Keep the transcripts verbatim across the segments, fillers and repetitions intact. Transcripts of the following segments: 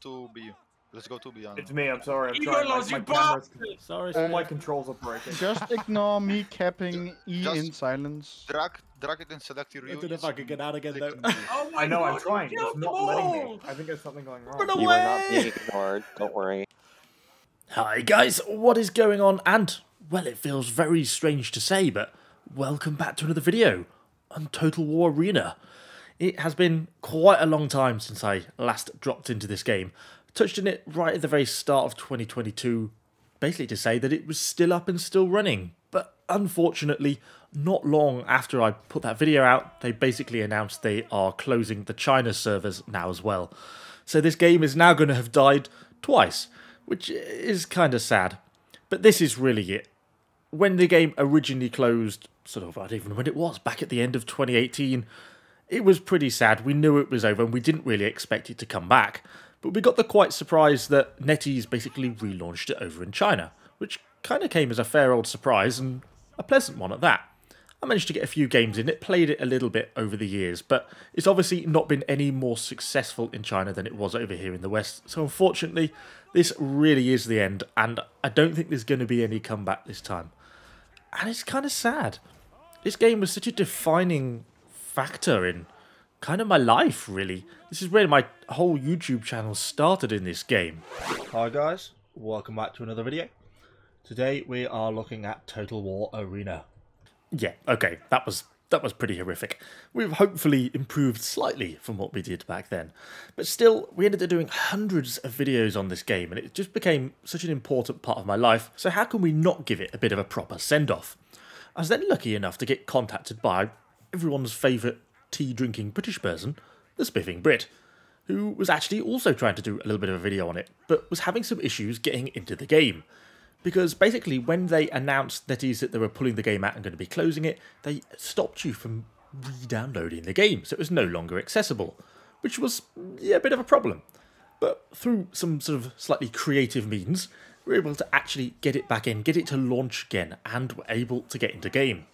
two B. Let's go to beyond. It's me, I'm sorry. I'm trying, like, my cameras, sorry, all my controls are breaking. Just ignore me capping E just in silence. Drag, drag it and select your units. I don't know if I can get out again though. Oh my I know, God, I'm trying. It's not letting me. I think there's something going wrong. Run away. You are not being ignored, don't worry. Hi guys, what is going on? And, well, it feels very strange to say, but welcome back to another video on Total War Arena. It has been quite a long time since I last dropped into this game. Touched on it right at the very start of twenty twenty-two, basically to say that it was still up and still running, but unfortunately not long after I put that video out they basically announced they are closing the China servers now as well. So this game is now going to have died twice, which is kind of sad, but this is really it. When the game originally closed, sort of, I don't even know when it was, back at the end of twenty eighteen, it was pretty sad. We knew it was over and we didn't really expect it to come back. But we got the quite surprise that NetEase basically relaunched it over in China, which kind of came as a fair old surprise and a pleasant one at that. I managed to get a few games in it, played it a little bit over the years, but it's obviously not been any more successful in China than it was over here in the West. So unfortunately, this really is the end, and I don't think there's going to be any comeback this time. And it's kind of sad. This game was such a defining factor in kind of my life, really. This is where my whole YouTube channel started, in this game. Hi guys, welcome back to another video. Today we are looking at Total War Arena. Yeah, okay, that was that was pretty horrific. We've hopefully improved slightly from what we did back then. But still, we ended up doing hundreds of videos on this game and it just became such an important part of my life, so how can we not give it a bit of a proper send-off? I was then lucky enough to get contacted by everyone's favourite tea-drinking British person, The Spiffing Brit, who was actually also trying to do a little bit of a video on it, but was having some issues getting into the game. Because basically when they announced NetEase that they were pulling the game out and going to be closing it, they stopped you from re-downloading the game, so it was no longer accessible, which was, yeah, a bit of a problem. But through some sort of slightly creative means, we were able to actually get it back in, get it to launch again, and were able to get into game.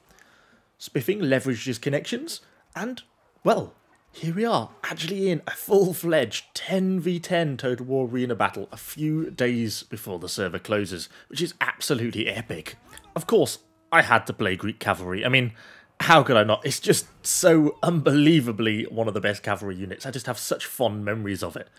Spiffing leveraged his connections, and, well, here we are, actually in a full-fledged ten v ten Total War Arena battle a few days before the server closes, which is absolutely epic. Of course, I had to play Greek Cavalry. I mean, how could I not? It's just so unbelievably one of the best cavalry units. I just have such fond memories of it.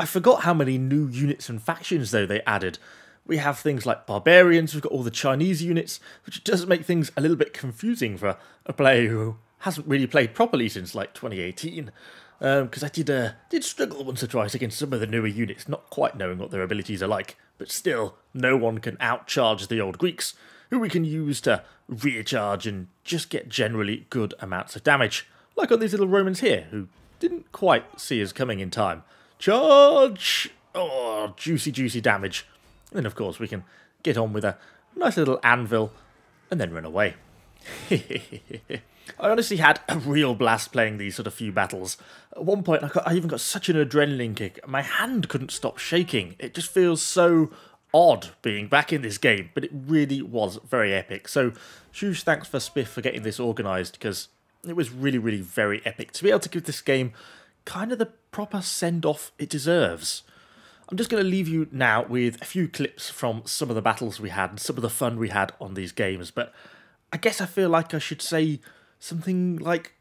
I forgot how many new units and factions, though, they added. We have things like Barbarians, we've got all the Chinese units, which does make things a little bit confusing for a player who hasn't really played properly since like twenty eighteen, because um, I did uh, did struggle once or twice against some of the newer units, not quite knowing what their abilities are like, but still, no one can outcharge the old Greeks, who we can use to recharge and just get generally good amounts of damage, like on these little Romans here, who didn't quite see us coming in time. Charge! Oh, juicy, juicy damage. And then, of course, we can get on with a nice little anvil and then run away. I honestly had a real blast playing these sort of few battles. At one point, I, got, I even got such an adrenaline kick. My hand couldn't stop shaking. It just feels so odd being back in this game, but it really was very epic. So, huge thanks for Spiff for getting this organised, because it was really, really very epic to be able to give this game kind of the proper send-off it deserves. I'm just going to leave you now with a few clips from some of the battles we had and some of the fun we had on these games, but I guess I feel like I should say something like,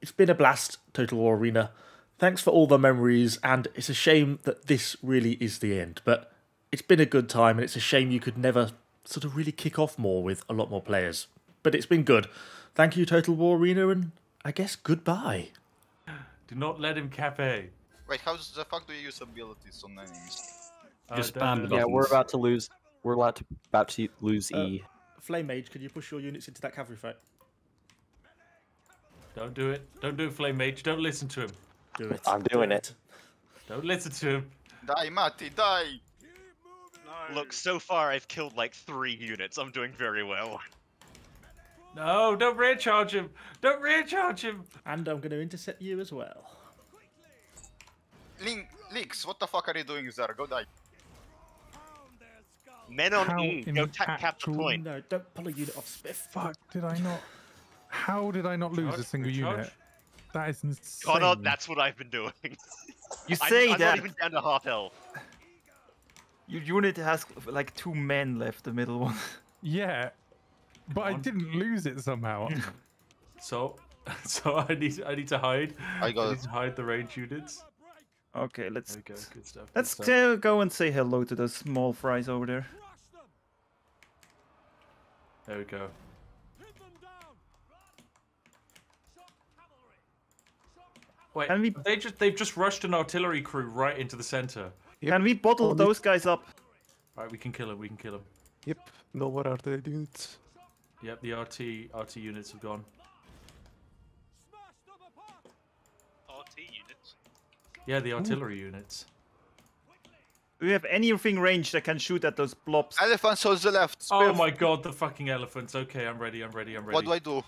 it's been a blast, Total War Arena. Thanks for all the memories, and it's a shame that this really is the end, but it's been a good time, and it's a shame you could never sort of really kick off more with a lot more players. But it's been good. Thank you, Total War Arena, and I guess goodbye. Do not let him cafe. Wait, how the fuck do you use abilities on enemies? Uh, Just spam the buttons. Yeah, we're about to lose. We're about to, about to lose uh, E. Flame Mage, can you push your units into that cavalry fight? Don't do it. Don't do it, Flame Mage. Don't listen to him. Do it. I'm doing it. Don't listen to him. Die, Mati, die! No. Look, so far I've killed like three units. I'm doing very well. No, don't recharge him! Don't recharge him! And I'm going to intercept you as well. Link, Leaks, what the fuck are you doing there? Go die. Men on How E, go tap, cap the point. No, don't pull a unit off, Spiff. Fuck, did I not? How did I not lose charge, a single recharge. unit? That is insane. Connor, that's what I've been doing. You say I, I'm that. I'm not even down to half health. Your unit has like two men left, the middle one. Yeah, but I didn't lose it somehow. So, so I need I need to hide. I got I need to hide the range units. Okay, let's go. Good stuff. Let's Good stuff. go and say hello to those small fries over there. There we go. Wait, and we... they just—they've just rushed an artillery crew right into the center. Yep. Can we bottle oh, those guys up? All right, we can kill them. We can kill them. Yep. No more artillery units. Yep, the R T R T units have gone. R T units. Yeah, the artillery Ooh. units. Do we have anything ranged that can shoot at those blobs? Elephants on the left. Spiff. Oh my god, the fucking elephants. Okay, I'm ready. I'm ready. I'm ready. What do I do?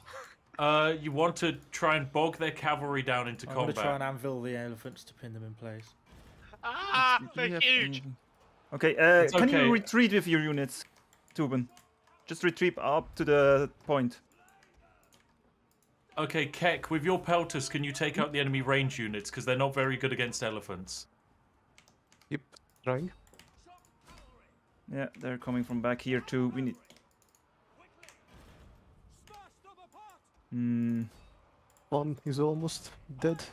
Uh, you want to try and bog their cavalry down into I'm combat. I'm gonna try and anvil the elephants to pin them in place. Ah, they're huge! Anything? Okay, uh, it's can okay. you retreat with your units, Tubin? Just retreat up to the point. Okay, Keck, with your pelters, can you take out the enemy range units? Because they're not very good against elephants. Yep, trying. Yeah, they're coming from back here too. We need... Hmm. One is almost dead.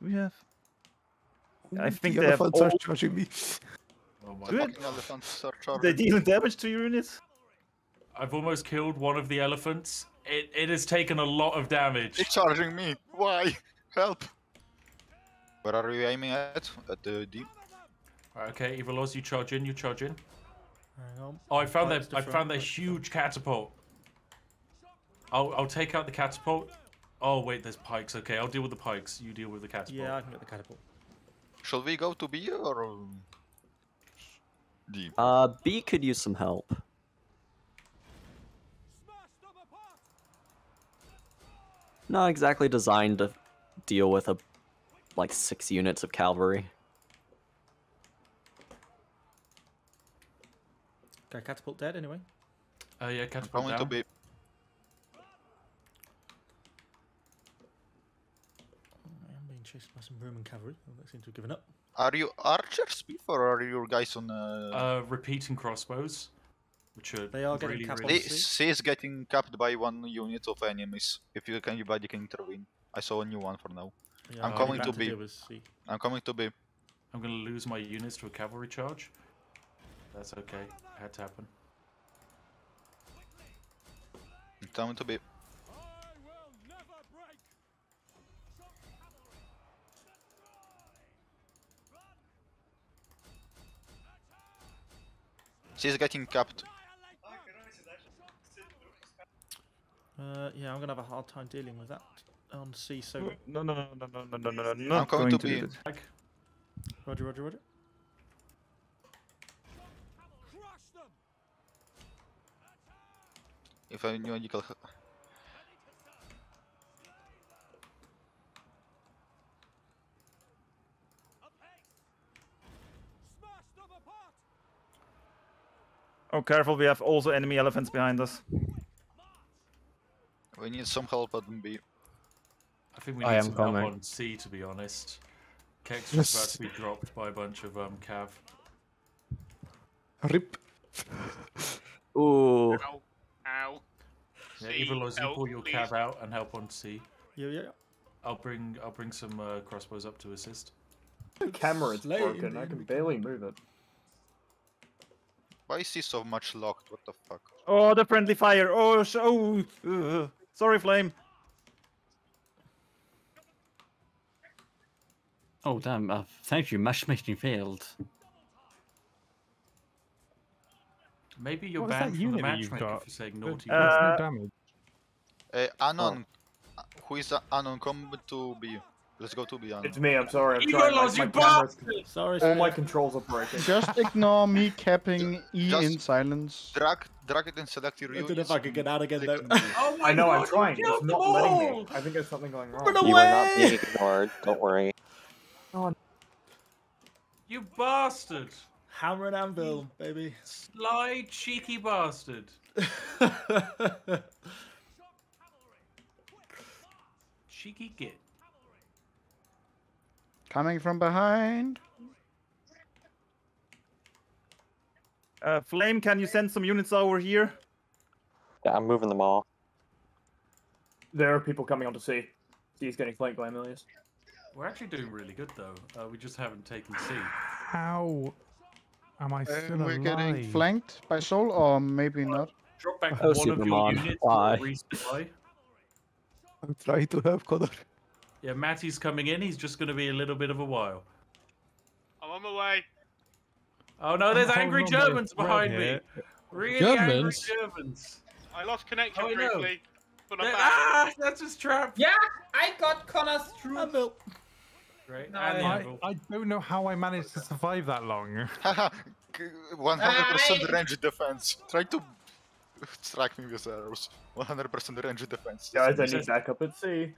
We have. Ooh, I think the they elephants have all... are charging me. Oh my god! Charging. They deal damage to your units. I've almost killed one of the elephants. It it has taken a lot of damage. It's charging me. Why? Help! Where are you aiming at? At the deep. Okay, Evo Loz, you charge in. You charge in. Oh, I found that I found that huge catapult. I'll I'll take out the catapult. Oh wait, there's pikes. Okay, I'll deal with the pikes. You deal with the catapult. Yeah, I can get the catapult. Shall we go to B or D? Uh, B could use some help. Not exactly designed to deal with a like six units of cavalry. Okay, catapult dead anyway. Oh uh, yeah, catapult I'm down. To be... I'm being chased by some Roman cavalry. Oh, they seem to have given up. Are you archers, or are you guys on? Uh... Uh, repeating crossbows, which are they are really, getting really... She is getting capped by one unit of enemies. If you can, anybody can intervene. I saw a new one for now. Yeah, I'm, coming to to be. I'm coming to B. I'm gonna lose my units to a cavalry charge. That's okay. It had to happen. Time to be. She's getting capped. Uh, yeah, I'm gonna have a hard time dealing with that on C. So no, no, no, no, no, no, no, no, no. I'm coming to be. Roger, Roger, Roger. If I knew you could... Oh, careful, we have also enemy elephants behind us. We need some help on B. I think we need some help on C, to be honest. Keck's just about to be dropped by a bunch of um, cav. Rip. Ooh. Ow. Ow. Yeah, Evo Loz, you pull your cav out and help on C. Yeah, yeah, yeah. I'll bring, I'll bring some uh, crossbows up to assist. The camera is broken. I can barely move it. Why is he so much locked? What the fuck? Oh, the friendly fire! Oh, sh oh, uh, sorry, Flame. Oh damn! Uh, thank you, matchmaking failed. Maybe you're what banned from the matchmaker for saying naughty. Uh, no damage. Uh, Anon, oh. Who is uh, Anon? Come to B. Let's go to B. Anon. It's me. I'm sorry. I'm trying, like, my cameras, sorry. All uh, my controls are breaking. Just ignore me capping E just in silence. Drag, drag it and select your. I don't know if I can get out again though. Oh my I know. God, I'm trying. It's not ball. letting me. I think there's something going wrong. Run away. You are not being ignored. Don't worry. Oh. You bastard. Hammer and anvil, baby. Sly, cheeky bastard. Cheeky git. Coming from behind. Uh, Flame, can you send some units over here? Yeah, I'm moving them all. There are people coming on to C. C is getting flanked by Amelius. We're actually doing really good, though. Uh, we just haven't taken C. How am I still uh, We're alive? Getting flanked by Sol, or maybe well, not. Drop back oh, one of your on. units Bye. resupply. I'm trying to help Connor. Yeah, Matty's coming in. He's just going to be a little bit of a while. I'm on my way. Oh no, there's angry Germans behind me. Really angry Germans. I lost connection briefly, but I'm back. Ah, that's his trap. Yeah, I got Connor's trap. Great. I, I don't know how I managed to survive that long. one hundred percent ranged defense. Try to strike me with arrows. one hundred percent ranged defense. Guys, I need backup at sea.